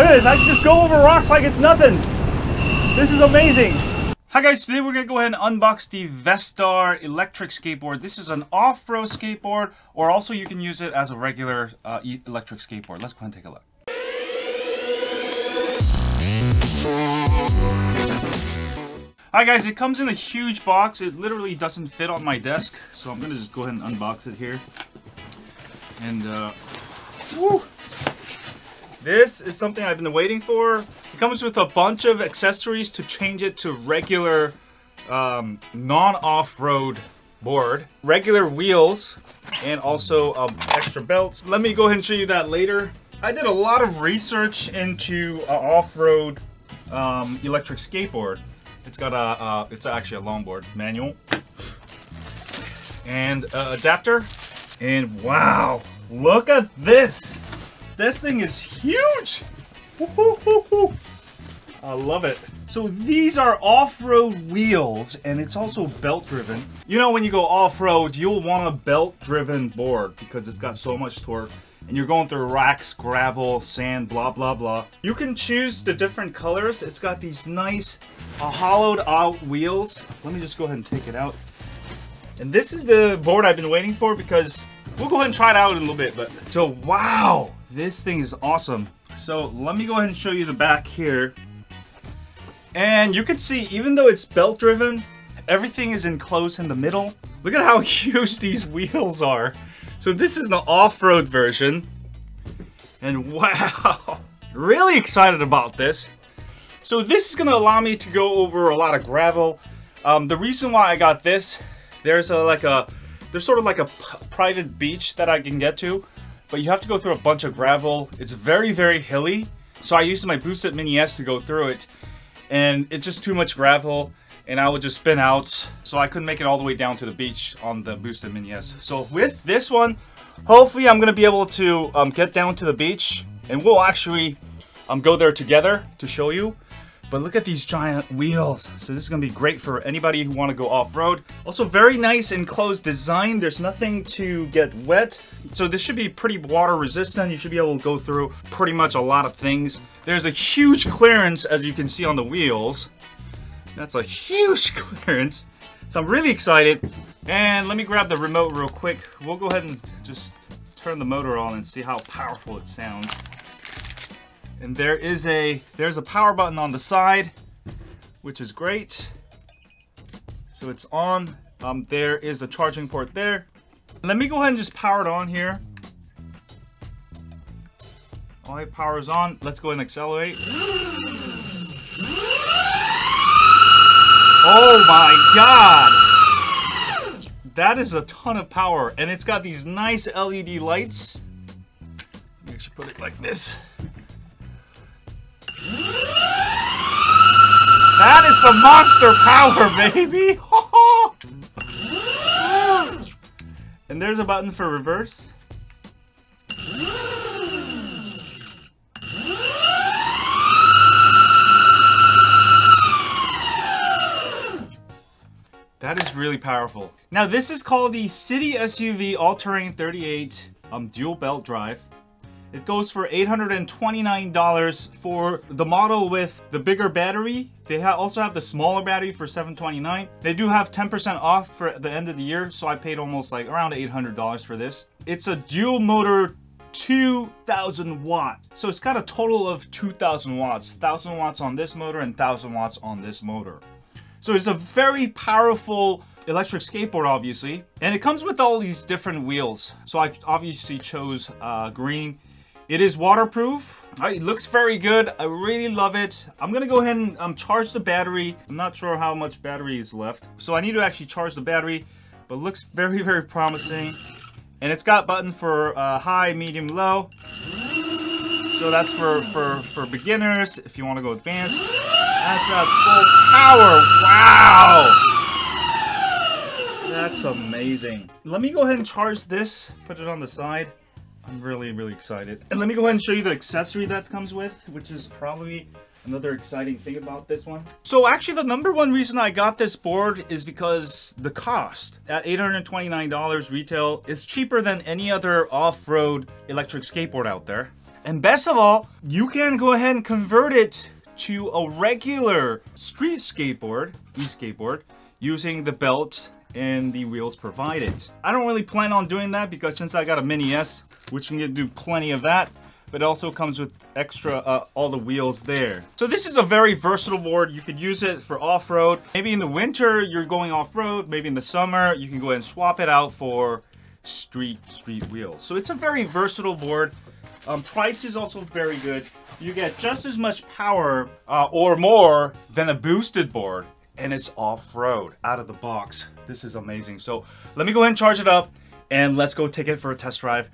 Look at this, I can just go over rocks like it's nothing. This is amazing. Hi guys, today we're going to go ahead and unbox the Vestar electric skateboard. This is an off-road skateboard, or also you can use it as a regular electric skateboard. Let's go ahead and take a look. Hi guys, it comes in a huge box. It literally doesn't fit on my desk, so I'm going to just go ahead and unbox it here. And, woo! This is something I've been waiting for. It comes with a bunch of accessories to change it to regular non-off-road board, regular wheels, and also extra belts. Let me go ahead and show you that later. I did a lot of research into an off-road electric skateboard. It's got a, it's actually a longboard manual and adapter. And wow, look at this. This thing is huge! Woo-hoo-hoo-hoo. I love it. So these are off-road wheels, and it's also belt-driven. You know, when you go off-road, you'll want a belt-driven board because it's got so much torque, and you're going through rocks, gravel, sand, blah, blah, blah. You can choose the different colors. It's got these nice hollowed-out wheels. Let me just go ahead and take it out. And this is the board I've been waiting for because we'll go ahead and try it out in a little bit. But so, wow! This thing is awesome. So let me go ahead and show you the back here. And you can see, even though it's belt driven, everything is enclosed in the middle. Look at how huge these wheels are. So this is the off-road version. And wow, really excited about this. So this is gonna allow me to go over a lot of gravel. The reason why I got this, there's sort of like a private beach that I can get to. But you have to go through a bunch of gravel. It's very, very hilly. So I used my Boosted Mini S to go through it. And it's just too much gravel. And I would just spin out. So I couldn't make it all the way down to the beach on the Boosted Mini S. So with this one, hopefully I'm going to be able to get down to the beach. And we'll actually go there together to show you. But look at these giant wheels. So this is going to be great for anybody who want to go off-road. Also very nice enclosed design. There's nothing to get wet. So this should be pretty water resistant. You should be able to go through pretty much a lot of things. There's a huge clearance as you can see on the wheels. That's a huge clearance. So I'm really excited. And let me grab the remote real quick. We'll go ahead and just turn the motor on and see how powerful it sounds. And there's a power button on the side, which is great. So it's on. There is a charging port there. Let me go ahead and just power it on here. All right, power's on. Let's go ahead and accelerate. Oh my God! That is a ton of power. And it's got these nice LED lights. Let me actually put it like this. That is some monster power, baby! And there's a button for reverse. That is really powerful. Now this is called the City SUV All-Terrain 38 dual belt drive. It goes for $829 for the model with the bigger battery. They also have the smaller battery for $729. They do have 10% off for the end of the year, so I paid almost like around $800 for this. It's a dual motor 2,000 watt. So it's got a total of 2,000 watts. 1,000 watts on this motor and 1,000 watts on this motor. So it's a very powerful electric skateboard, obviously. And it comes with all these different wheels. So I obviously chose green. It is waterproof. It looks very good. I really love it. I'm gonna go ahead and charge the battery. I'm not sure how much battery is left. So I need to actually charge the battery, but it looks very, very promising. And it's got button for high, medium, low. So that's for beginners. If you wanna go advanced, that's at full power. Wow! That's amazing. Let me go ahead and charge this, put it on the side. I'm really, really excited. And let me go ahead and show you the accessory that comes with, which is probably another exciting thing about this one. So actually the number one reason I got this board is because the cost. At $829 retail, it's cheaper than any other off-road electric skateboard out there. And best of all, you can go ahead and convert it to a regular street skateboard, e-skateboard, using the belt and the wheels provided. I don't really plan on doing that because since I got a Mini S, which can do plenty of that, but it also comes with extra, all the wheels there. So this is a very versatile board. You could use it for off-road. Maybe in the winter, you're going off-road. Maybe in the summer, you can go ahead and swap it out for street wheels. So it's a very versatile board. Price is also very good. You get just as much power or more than a boosted board, and it's off-road, out of the box. This is amazing. So let me go ahead and charge it up, and let's go take it for a test drive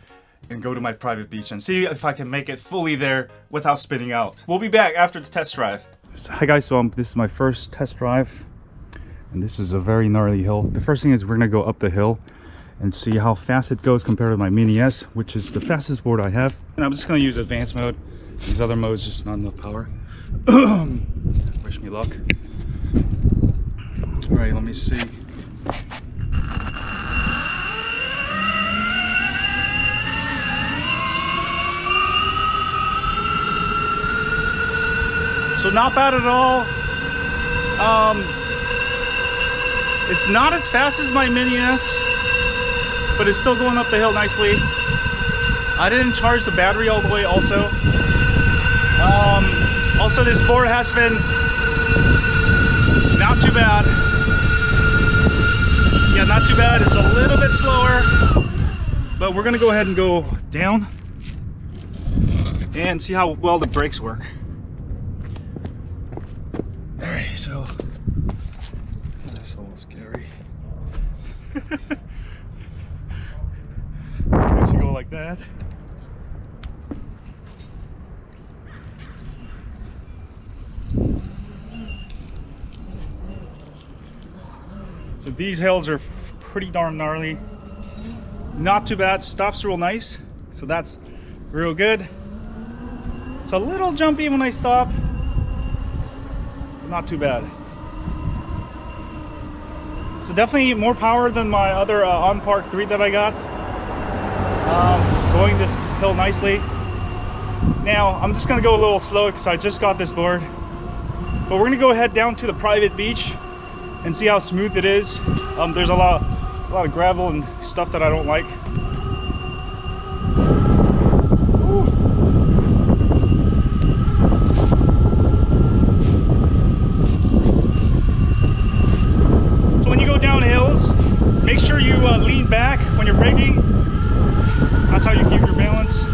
and go to my private beach and see if I can make it fully there without spinning out. We'll be back after the test drive. Hi guys, so this is my first test drive, and this is a very gnarly hill. The first thing is we're gonna go up the hill and see how fast it goes compared to my Mini S, which is the fastest board I have. And I'm just gonna use advanced mode. These other modes, just not enough power. Wish me luck. All right, let me see. So not bad at all. It's not as fast as my Mini S, but it's still going up the hill nicely. I didn't charge the battery all the way also. Also this board has been not too bad. Yeah, not too bad. It's a little bit slower, but we're gonna go ahead and go down and see how well the brakes work. So that's a little scary. I should go like that. So these hills are pretty darn gnarly. Not too bad. Stops real nice. So that's real good. It's a little jumpy when I stop. Not too bad. So definitely more power than my other OnPark 3 that I got. Going this hill nicely. Now I'm just gonna go a little slow because I just got this board, but we're gonna go ahead down to the private beach and see how smooth it is. There's a lot of gravel and stuff that I don't like. Lean back when you're braking. That's how you keep your balance.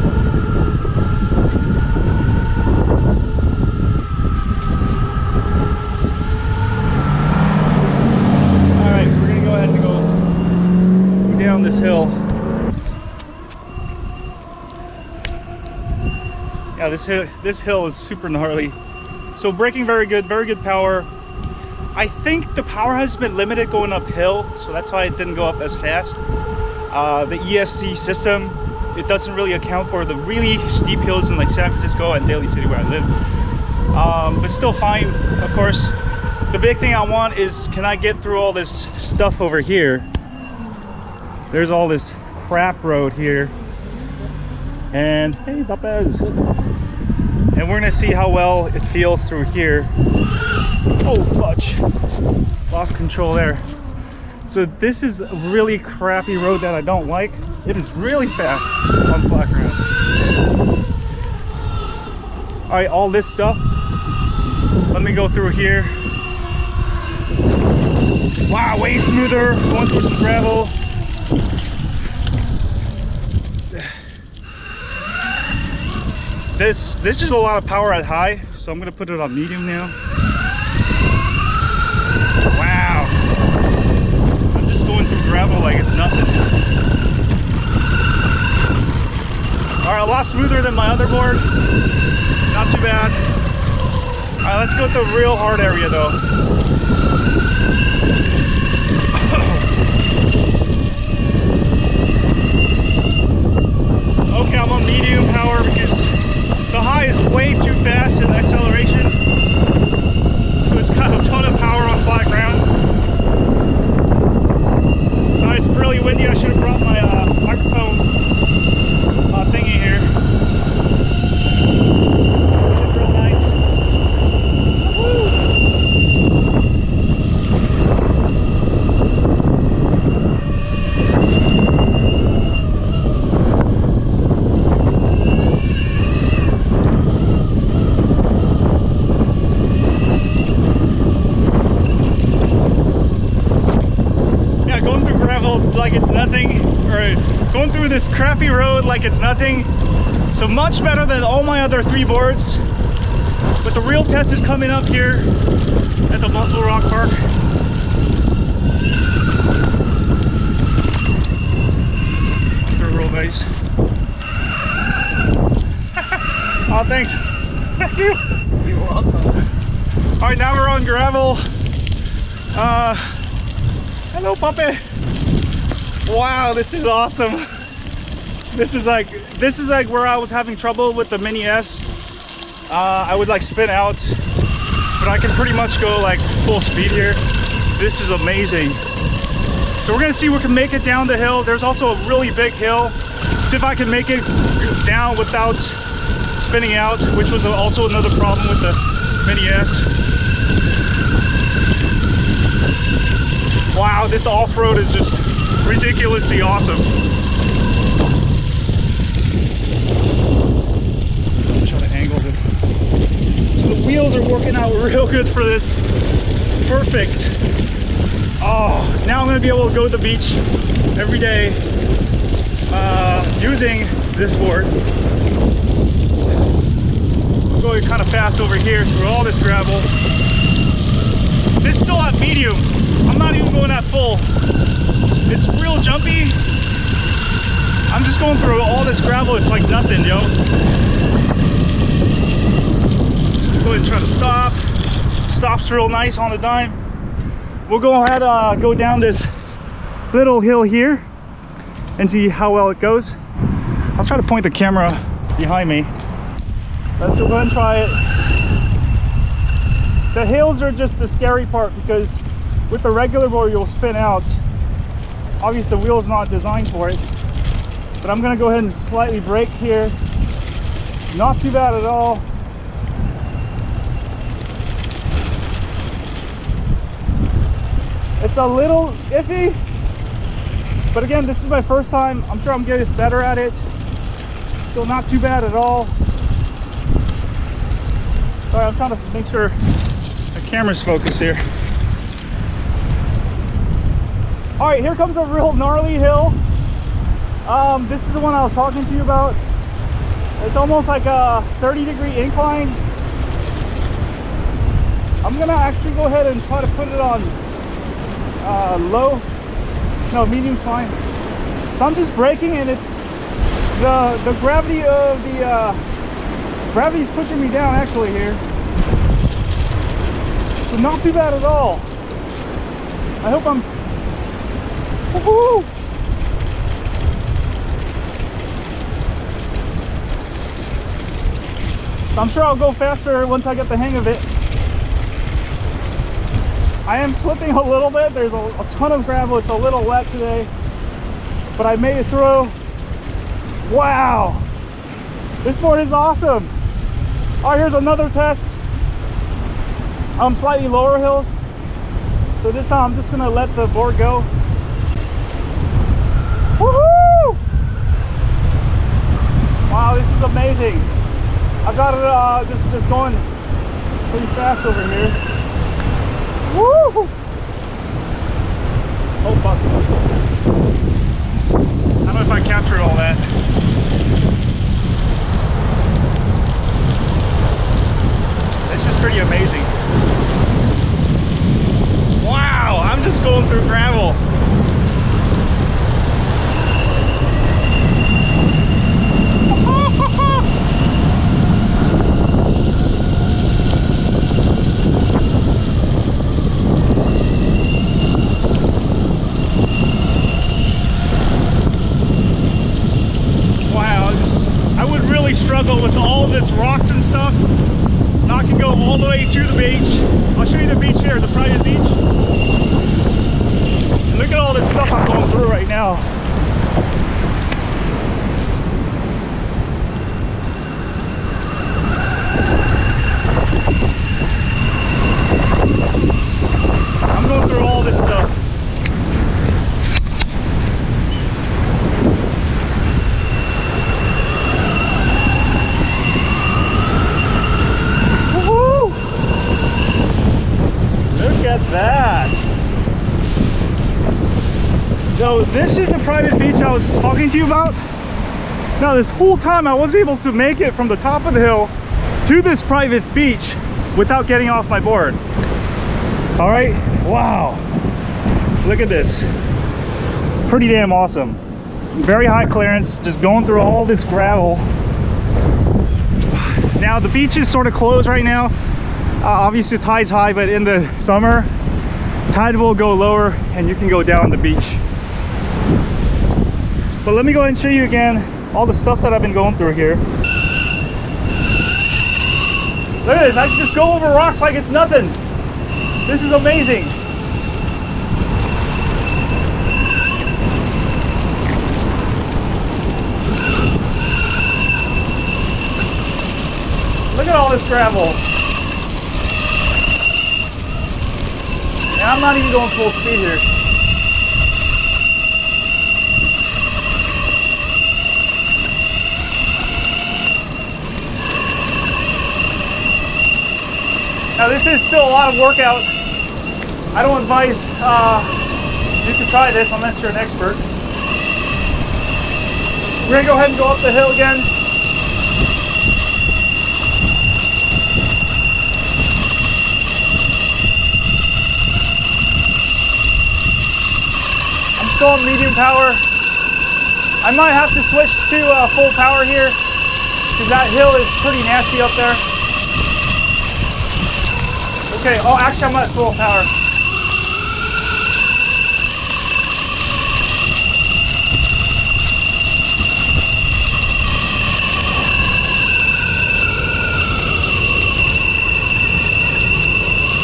All right, we're gonna go ahead and go down this hill. Yeah, this hill is super gnarly. So braking very good power. I think the power has been limited going uphill, so that's why it didn't go up as fast. The ESC system, it doesn't really account for the really steep hills in like San Francisco and Daly City where I live. But still fine, of course. The big thing I want is, can I get through all this stuff over here? There's all this crap road here. And hey, Lopez. And we're gonna see how well it feels through here. Oh, fudge. Lost control there. So this is a really crappy road that I don't like. It is really fast on flat ground. All right, all this stuff. Let me go through here. Wow, way smoother. Going through some gravel. This is a lot of power at high, so I'm gonna put it on medium now. Gravel like it's nothing. All right, a lot smoother than my other board. Not too bad. All right, let's go to the real hard area though. Okay, I'm on medium power because the high is way too fast in acceleration. So it's got a ton of power on flat ground. It's really windy. I should have brought my microphone thingy here. crappy road like it's nothing. So much better than all my other three boards. But the real test is coming up here at the Muscle Rock Park. They're real nice. Oh, thanks. Thank you. You're welcome. All right, now we're on gravel. Hello, puppy. Wow, this is awesome. This is like where I was having trouble with the Mini S. I would like spin out, but I can pretty much go like full speed here. This is amazing. So we're gonna see if we can make it down the hill. There's also a really big hill. See if I can make it down without spinning out, which was also another problem with the Mini S. Wow, this off-road is just ridiculously awesome. I'm trying to angle this. So the wheels are working out real good for this. Perfect. Oh, now I'm gonna be able to go to the beach every day using this board. We're going kind of fast over here through all this gravel. This is still at medium. I'm not even going at full. It's real jumpy. I'm just going through all this gravel. It's like nothing, yo. Go ahead and try to stop. Stops real nice on the dime. We'll go ahead, go down this little hill here and see how well it goes. I'll try to point the camera behind me. Let's go ahead and try it. The hills are just the scary part because with the regular board, you'll spin out. Obviously, the wheel's not designed for it, but I'm gonna go ahead and slightly brake here. Not too bad at all. It's a little iffy, but again, this is my first time. I'm sure I'm getting better at it. Still not too bad at all. Sorry, I'm trying to make sure the camera's focused here. All right, here comes a real gnarly hill. This is the one I was talking to you about. It's almost like a 30-degree incline. I'm gonna actually go ahead and try to put it on low. No, medium's fine. So I'm just braking, and it's the gravity of the gravity's pushing me down actually here. So not too bad at all. I hope I'm. Woohoo! So I'm sure I'll go faster once I get the hang of it. I am slipping a little bit. There's a ton of gravel. It's a little wet today, but I made it through. Wow! This board is awesome. All right, here's another test. Slightly lower hills. So this time I'm just gonna let the board go. Woohoo! Wow, this is amazing. I've got it just going pretty fast over here. Woo! Oh fuck. I don't know if I captured all that. This is pretty amazing. Wow, I'm just going through gravel. Struggle with all this rocks and stuff. Now I can go all the way to the beach. I'll show you the beach here, the private beach. And look at all this stuff I'm going through right now. I'm going through all this stuff. This is the private beach I was talking to you about. Now this whole time I was able to make it from the top of the hill to this private beach without getting off my board. All right, wow, look at this. Pretty damn awesome. Very high clearance, just going through all this gravel. Now the beach is sort of closed right now. Obviously tide's high, but in the summer, tide will go lower and you can go down the beach. But let me go ahead and show you again all the stuff that I've been going through here. Look at this, I can just go over rocks like it's nothing. This is amazing. Look at all this gravel. And I'm not even going full speed here. Now this is still a lot of workout. I don't advise you to try this unless you're an expert. We're gonna go ahead and go up the hill again. On medium power. I might have to switch to full power here because that hill is pretty nasty up there. Okay, oh actually I'm at full power.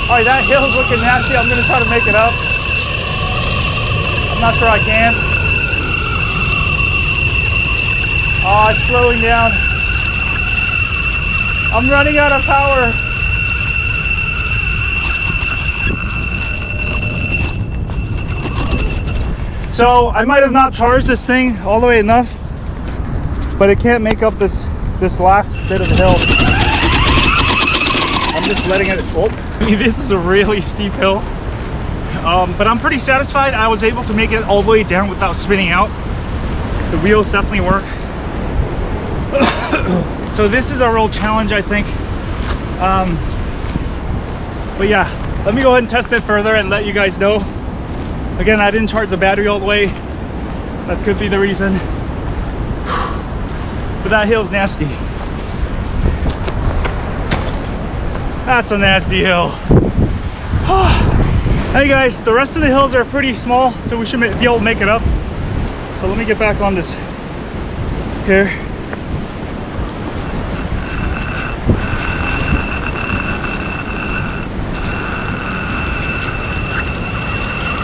Alright, that hill's looking nasty. I'm gonna try to make it up. I'm not sure I can. Oh, it's slowing down. I'm running out of power. So I might have not charged this thing all the way enough, but it can't make up this last bit of the hill. I'm just letting it. Oh, this is a really steep hill. But I'm pretty satisfied I was able to make it all the way down without spinning out. The wheels definitely work. So this is a real challenge, I think. But yeah, let me go ahead and test it further and let you guys know. Again, I didn't charge the battery all the way. That could be the reason. But that hill's nasty. That's a nasty hill. Hey guys, the rest of the hills are pretty small, so we should be able to make it up. So let me get back on this here.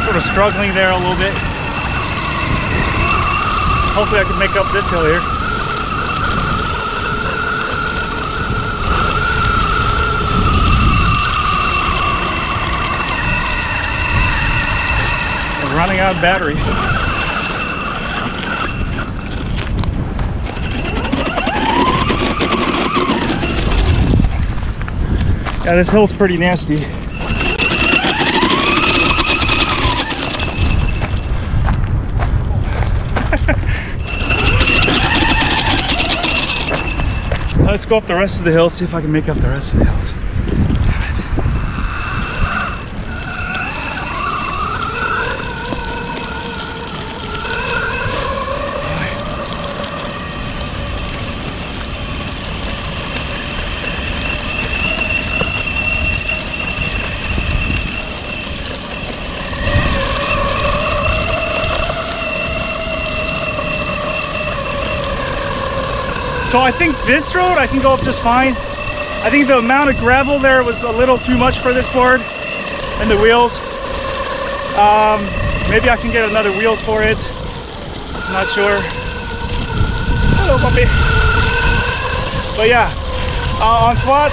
Sort of struggling there a little bit. Hopefully I can make up this hill here. Running out of battery. Yeah, this hill's pretty nasty. Let's go up the rest of the hill, see if I can make up the rest of the hills. So I think this road I can go up just fine. I think the amount of gravel there was a little too much for this board and the wheels. Maybe I can get another wheels for it. I'm not sure. Hello puppy. But yeah, on flat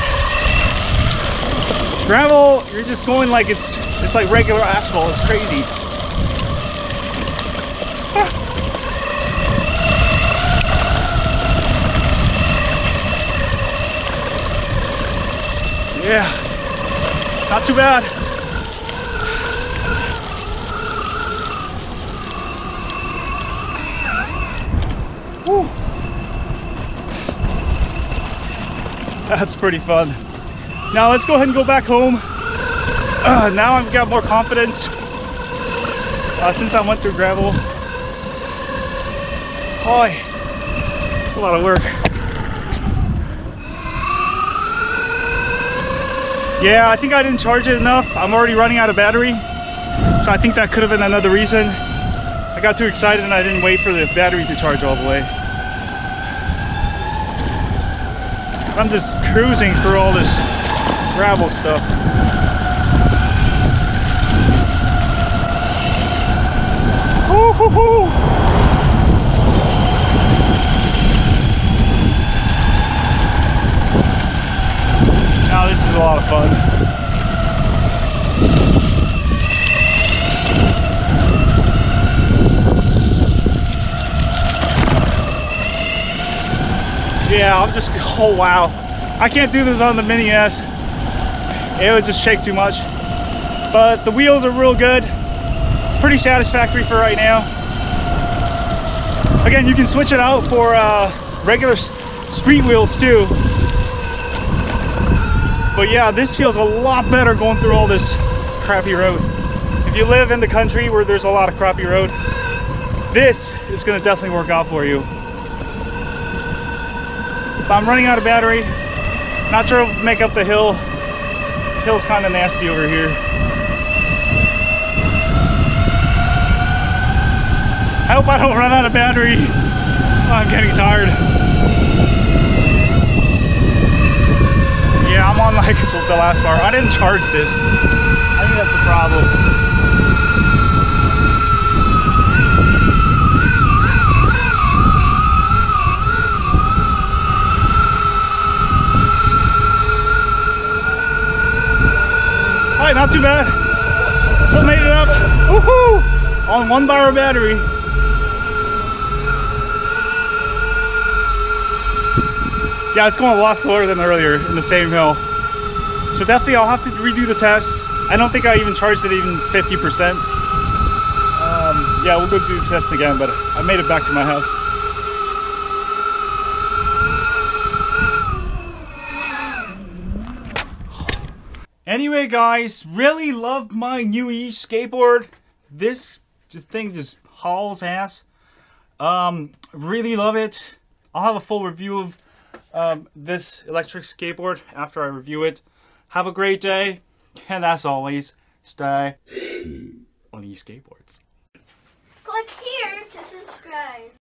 gravel, you're just going like it's like regular asphalt. It's crazy. Yeah, not too bad. Whew. That's pretty fun. Now let's go ahead and go back home. Now I've got more confidence since I went through gravel. Boy, it's a lot of work. Yeah, I think I didn't charge it enough. I'm already running out of battery. So I think that could have been another reason. I got too excited and I didn't wait for the battery to charge all the way. I'm just cruising through all this gravel stuff. Woo-hoo-hoo! This is a lot of fun. Yeah, I'm just, oh wow. I can't do this on the Mini S. It would just shake too much. But the wheels are real good. Pretty satisfactory for right now. Again, you can switch it out for regular street wheels too. But yeah, this feels a lot better going through all this crappy road. If you live in the country where there's a lot of crappy road, this is going to definitely work out for you. But I'm running out of battery. Not sure if I'll make up the hill. The hill's kind of nasty over here. I hope I don't run out of battery. Oh, I'm getting tired. I'm on like the last bar. I didn't charge this. I think that's the problem. All right, not too bad. Still made it up. Woohoo! On 1 bar of battery. Yeah, it's going a lot slower than earlier in the same hill. So definitely I'll have to redo the test. I don't think I even charged it even 50%. Yeah, we'll go do the test again, but I made it back to my house. Anyway guys, really love my new e-skateboard. This thing just hauls ass. Really love it. I'll have a full review of this electric skateboard after I review it. Have a great day, and as always, stay on these skateboards. Click here to subscribe.